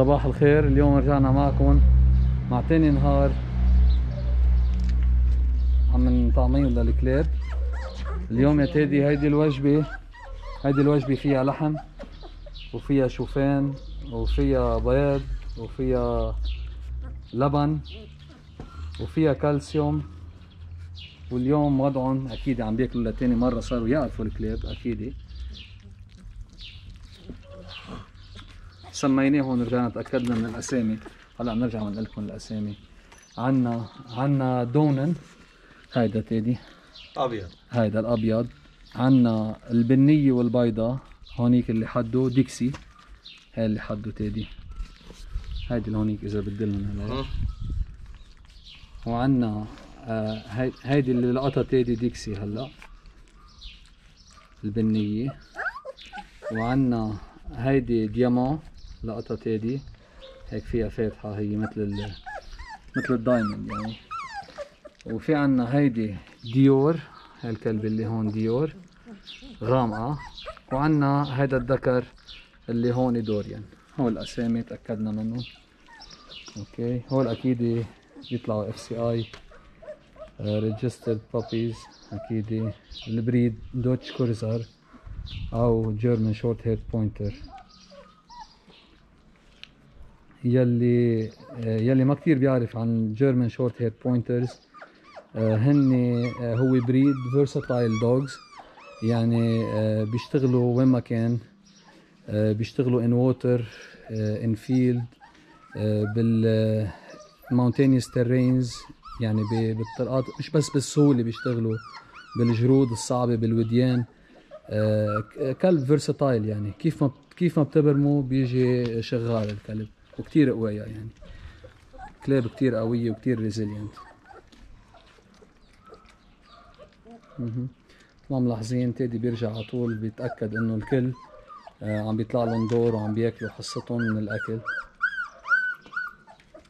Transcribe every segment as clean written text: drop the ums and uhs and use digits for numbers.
صباح الخير. اليوم رجعنا معكم مع تاني نهار عم نطعميهم للكلاب. اليوم يا تادي هيدي الوجبة فيها لحم وفيها شوفان وفيها بيض وفيها لبن وفيها كالسيوم. واليوم وضعهم اكيد عم بياكلوا لتاني مرة، صاروا يعرفوا الكلاب اكيد. سميناهم ورجعنا تأكدنا من الأسامي. هلا بنرجع بنقول لكم الأسامي. عنا دونن، هيدا تادي أبيض، هيدا الأبيض. عنا البنية والبيضاء، هونيك اللي حده ديكسي، هاي اللي حده تادي، هيدي اللي هونيك إذا بدلن هلا. وعنا هيدي اللي لقطها تادي ديكسي هلا، البنية. وعنا هيدي ديامان لقطة تادي، هيك فيها فاتحة، هي مثل الدايموند يعني. وفي عنا هيدي ديور، هالكلب اللي هون ديور غامقة. وعنا هيدا الذكر اللي هون دوريان. هو الأسامي تأكدنا منهم. اوكي، هول أكيد بيطلعوا FCI ريجسترد بابيز أكيد. البريد دوتش كورزر أو جيرمان شورت هيرد بوينتر. يلي ما كتير بيعرف عن جيرمان شورت هيرد بوينترز، هو بريد فيرساتايل دوجز، يعني بيشتغلوا وين ما كان، بيشتغلوا ان ووتر، ان فيلد، بالماونتينيوس تيرينز، يعني بالطرقات، مش بس بالسهولة، بيشتغلوا بالجرود الصعبة، بالوديان. كلب فيرساتايل يعني، كيف ما بتبرمه بيجي شغال الكلب، وكتير قوية يعني. كلاب كتير قوية وكتير ريزيليانت. طبعا ملاحظين تادي بيرجع على طول بيتأكد انه الكل عم بيطلع لهم دور وعم بياكلوا حصتهم من الأكل.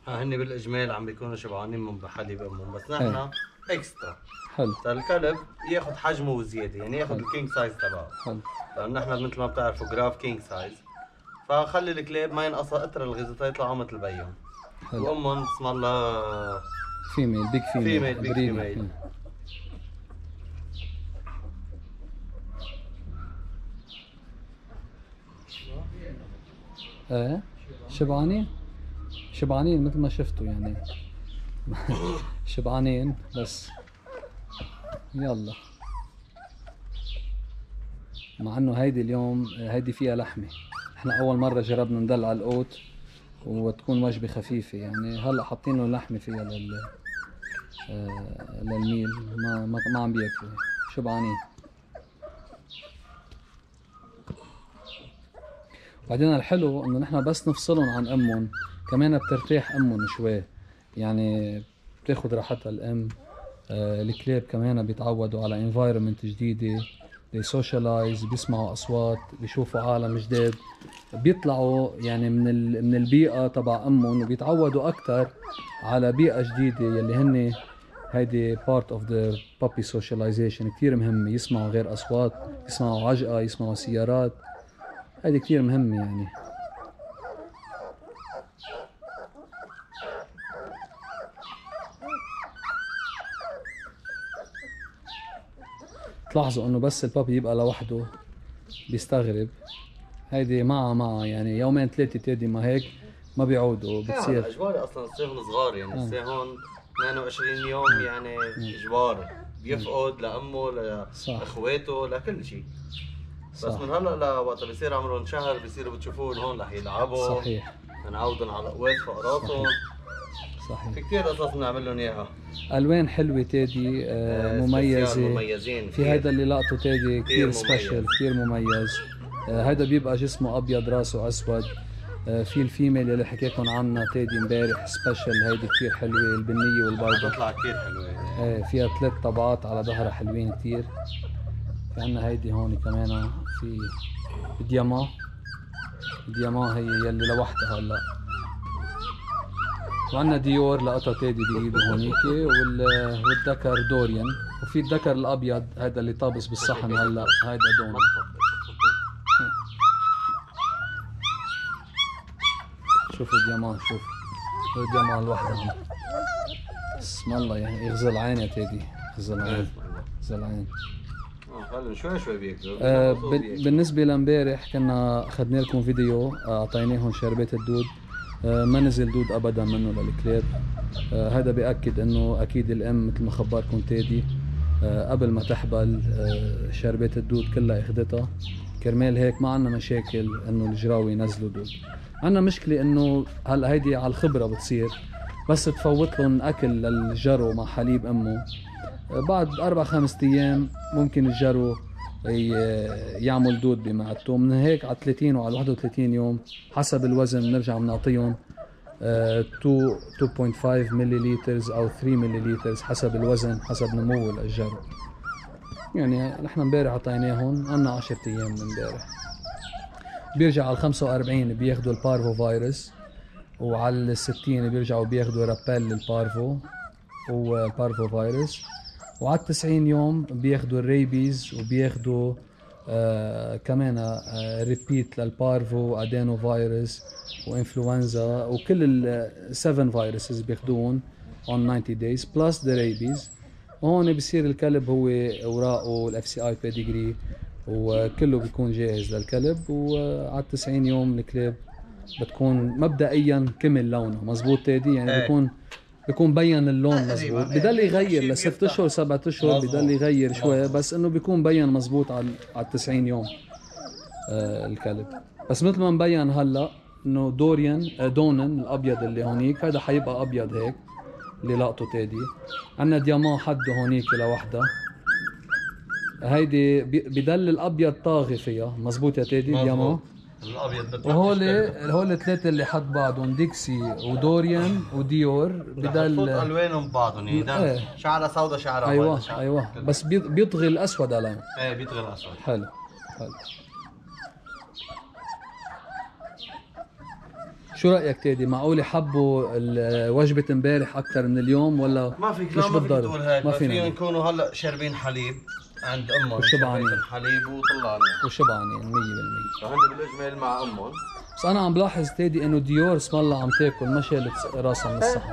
هن بالإجمال عم بيكونوا شبعانين من بحليب أمهم، بس نحن اكسترا. حلو. فالكلب ياخذ حجمه وزياده، يعني ياخذ الكينج سايز تبعه. حلو. لانه نحن مثل ما بتعرفوا جراف كينج سايز، فخلي الكلاب ما ينقصها قطره الغذاء تيطلعوا مثل بيهم. حلو. وامهم بسم الله فيميل، بيج فيميل، بيج فيميل. ايه شبعانين مثل ما شفتوا يعني. شبعانين بس. يلا، مع انه هيدي اليوم هيدي فيها لحمه، احنا اول مره جربنا ندلع القوت وتكون وجبه خفيفه يعني. هلا حاطين له لحمه فيها للميل، ما عم بياكلوا، شبعانين. وبعدين الحلو انه نحن بس نفصلهم عن امهم كمان بترتاح امهم شوي يعني، بتاخذ راحتها الام. الكلاب كمان بيتعودوا على انفايرمنت جديده، بيسوشيالايز، بيسمعوا اصوات، بيشوفوا عالم جديد، بيطلعوا يعني من البيئه تبع امهم، وبيتعودوا اكثر على بيئه جديده يلي هن هيدي بارت اوف ذا بابي سوشيالايزيشن. كثير مهم يسمعوا غير اصوات، يسمعوا عجقه، يسمعوا سيارات، هيدي كثير مهمه يعني. تلاحظوا انه بس البابي يبقى لوحده بيستغرب. هيدي معها يعني يومين ثلاثه تادي، ما هيك ما بيعودوا. بتصير اجباري اصلا تصير صغار يعني. الساعه هون 28 يوم يعني اجباري، بيفقد لامه لاخواته لكل شيء. بس من هلا لوقت بيصير عمرهم شهر بيصيروا بتشوفوهم هون رح يلعبوا. صحيح. بنعودهم على قوات فقراتهم. صحيح. في كثير قصص بنعمل لهم اياها. الوان حلوه تادي، مميزين. في هيدا اللي لقطه تادي كثير سبيشل، كثير مميز. هيدا بيبقى جسمه ابيض، راسه اسود. في الفيميل اللي حكيتكم عنها تادي امبارح سبيشل، هيدي كثير حلوه، البنيه والبيضاء. بتطلع كثير حلوه. ايه، فيها ثلاث طبعات على ظهرها حلوين كثير. في عندنا هيدي هون كمان، في دياما هي يلي لوحدها هلا. وعندنا ديور لقطة تادي بايده هونيك، والذكر دوريان، وفي الذكر الابيض هذا اللي طابس بالصحن هلا، هيدا دون. شوف الجمال، شوف الجمال لوحدهم. بسم الله، يعني يغزل عين يا تيدي، يغزل عين يغزل عين. شوي شوي بيكبر. بالنسبة لامبارح كنا اخذنا لكم فيديو اعطيناهم شربات الدود، ما نزل دود ابدا منه للكلاب. هذا بيأكد انه اكيد الام مثل ما خبركم تيدي قبل ما تحبل شربات الدود كلها اخذتها، كرمال هيك ما عندنا مشاكل انه الجراوي ينزلوا دود. عندنا مشكلة انه هلا هيدي على الخبرة بتصير، بس تفوت لهم اكل للجرو مع حليب امه، بعد 4 5 ايام ممكن الجرو يعمل دود بمعدته. من هيك على 30 وعلى 31 يوم حسب الوزن بنرجع بنعطيهم 2.5 ملليلتر او 3 ملليلتر حسب الوزن حسب نمو الجرو. يعني نحن امبارح اعطيناهم، عندنا 10 ايام من امبارح. بيرجع على 45 بياخذوا البارفو فيروس، وعلى 60 بيرجعوا بياخذوا رابيل للبارفو وبارفو فيروس، وعلى 90 يوم بياخذوا الريبيز، وبياخذوا كمان ريبيت للبارفو وادينو فيروس وانفلونزا، وكل ال7 فيروسز بياخذوهم اون 90 دايز بلس ذا ريبيز. وهون بصير الكلب هو اوراقه الاFCI بيديجري وكله بيكون جاهز للكلب، وعلى 90 يوم الكلاب بتكون مبدئيا كمل لونها. مزبوط تادي؟ يعني بيكون بين اللون مزبوط، بضل يغير ل6 اشهر 7 اشهر بضل يغير شوي، بس انه بيكون بين مزبوط على 90 يوم الكلب. بس مثل ما مبين هلا انه دونن الابيض اللي هونيك هذا حيبقى ابيض هيك اللي لقطه تادي. عندنا ديامان حده هونيك لوحدها، هيدي بدل الابيض طاغي فيها. مزبوط يا تادي؟ ديامان الابيض. وهول الثلاثه اللي حط بعضهم ديكسي ودوريان وديور بدل الوانهم ببعضهم، يعني شعرها سوداء شعرها أيوة بيضاء. ايوه بس بيطغي الاسود عليهم. ايه بيطغي الاسود. حلو حلو. شو رايك تادي؟ معقول حبوا وجبه امبارح اكثر من اليوم ولا ما فيك؟ لا ما فيك تقول هيك، ما فينا نكونوا هلا شاربين حليب عند امهم وشبعانين الحليب وطلعنا وشبعانين 100%. فهن بالاجمال مع امهم. بس انا عم بلاحظ تادي انه ديور بسم الله عم تاكل، ما شالت راسها من الصحن.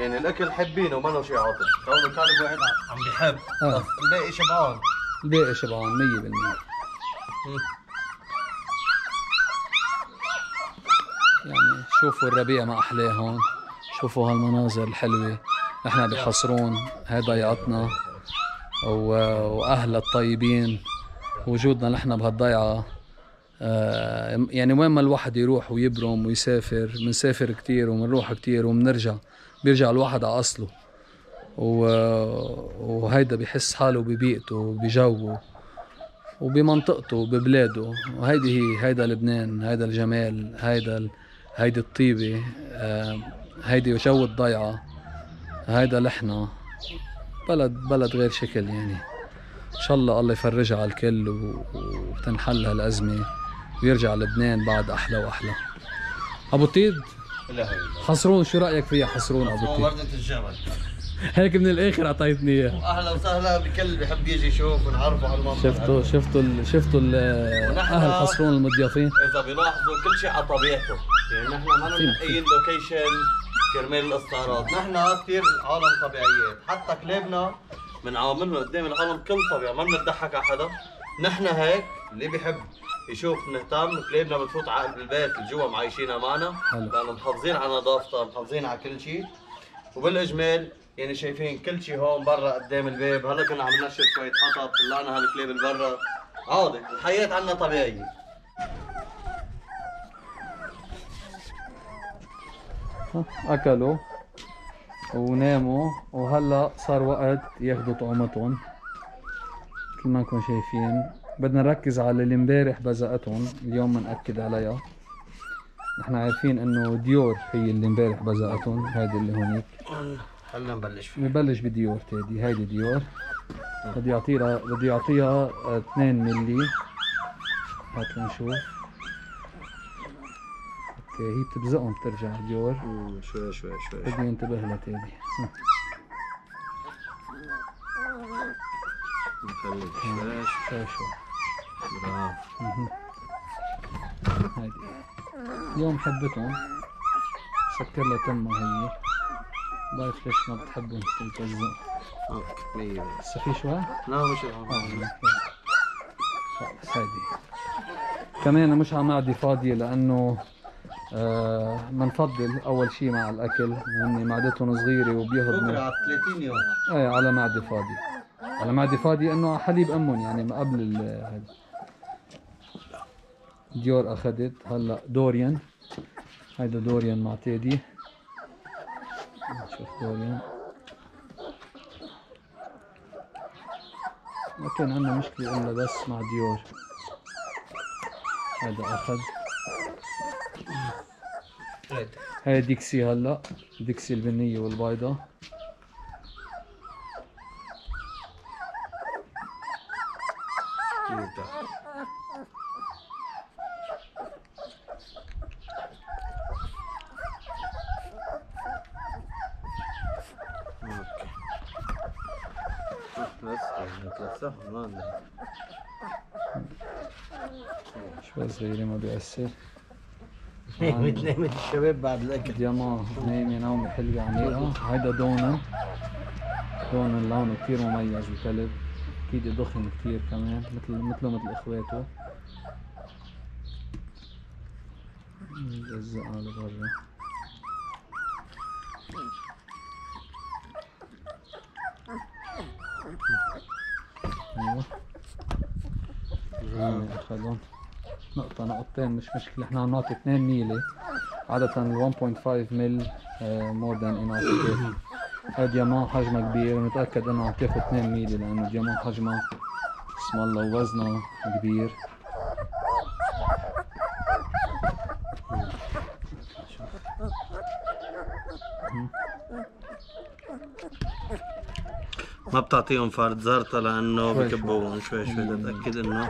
يعني الاكل حابينه وما له شيء عاطل، كونه كلب واحد عم بحب بس الباقي شبعان. الباقي شبعان 100%. يعني شوفوا الربيع ما احلاه هون، شوفوا هالمناظر الحلوه. نحن بحصرون هيدا يعطنا واهلها الطيبين، وجودنا نحن بهالضيعه. يعني وين ما الواحد يروح ويبرم ويسافر، بنسافر كثير وبنروح كثير وبنرجع، بيرجع الواحد على اصله، وهيدا بحس حاله ببيئته وبجوه وبمنطقته وببلاده. وهيدي هي، هيدا لبنان، هيدا الجمال، هيدي الطيبة، هيدي جو الضيعة، هيدا لحنا. بلد غير شكل يعني. إن شاء الله يفرجها على الكل وتنحل هالأزمة ويرجع لبنان بعد أحلى وأحلى. أبو طيد، حسرون شو رأيك فيها حسرون أبو طيد؟ وردة الجبل هيك من الآخر أعطيتني إياها. وأهلا وسهلا بكل بحب يجي يشوف ونعرفه على المنطقة. شفتوا أهل حسرون المضيافين؟ إذا بيلاحظوا كل شيء على طبيعته، يعني نحن ما بنقيد لوكيشن كرمال الاستعراض، نحن كثير عالم طبيعيات، حتى كلابنا بنعاملهم قدام العالم كل طبيعي، ما بنضحك على حدا، نحن هيك اللي بيحب يشوف نهتم، كلابنا بتفوت على قلب البيت الجوا معايشينها معنا، لأنه محافظين على نظافتها، محافظين على كل شيء، وبالإجمال يعني شايفين كل شيء هون برا قدام الباب. هلا كنا عم ننشر شوية حطب، طلعنا هالكلاب البرا، عادي، الحياة عنا طبيعية. أكلوا وناموا، وهلا صار وقت ياخذوا طعومتهم. مثل ما انكم شايفين بدنا نركز على اللي امبارح بزقتهم، اليوم بنأكد عليها. نحن عارفين انه ديور هي اللي امبارح بزقتهم، هيدي اللي هونيك. خلينا نبلش فيها. نبلش بديور تادي، هيدي ديور. بدي يعطيها 2 ملي. هات لنشوف. هي بتبزقهم بترجع الديور. شوي شوي شوي. بدي انتبه لها تاني. نخليك شوي شوي شوي. برافو. هيدي اليوم حبتهم سكرلها تمها هي. لايف ليش ما بتحبهم تلتزقوا فوق صفي شوي؟ لا مش خلص. هيدي كمان مش على معدة فاضية لأنه منفضل أول شيء مع الأكل هن معدتهم صغيرة وبيهضموا. بكره على 30 يوم. إيه على معدة فاضية. على معدة فاضية إنه على حليب أمهم يعني ما قبل هذا. ديور أخذت هلا دوريان. هيدا دوريان مع تيدي. نشوف دوريان. ما كان عندنا مشكلة إلا بس مع ديور. هيدا أخذ. هاي ديكسي هلا، ديكسي البنية والبيضة. شوي صغيرة ما بيأثر. نايمت نايمت الشباب بعد الاكل يا ماما، نايمه نومه حلوه عميقه. هيدا دونن، دونن لونه كثير مميز وكلب اكيد ضخم كثير كمان مثل اخواته. نلزقها لبرا. ايوه هون اخذهم نقطة نقطتين مش مشكلة، احنا عم نعطي 2 ميلي عادة 1.5 مل مور ذان انف. هاد ديامون حجمها كبير ونتأكد انه عم تاخد 2 ميلي لأنه ديامون حجمها بسم الله ووزنها كبير. ما بتعطيهم فرد زرطة لأنه بكبوهم شوي شوي لتأكد انه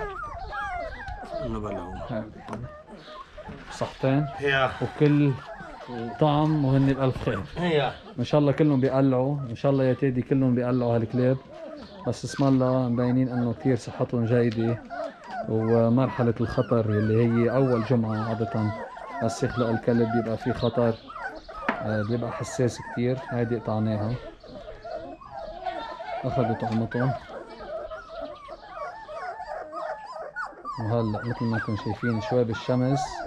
صحتين وكل طعم وهن بألف خير. ان شاء الله كلهم بيقلعوا، ان شاء الله يا تيدي كلهم بيقلعوا هالكلاب، بس اسم الله مبينين انه كثير صحتهم جيدة. ومرحلة الخطر اللي هي اول جمعة عادة بس يخلق الكلب بيبقى في خطر، بيبقى حساس كثير. هيدي قطعناها اخذوا طعمتهم. وهلا مثل ما كنتم شايفين شوي بالشمس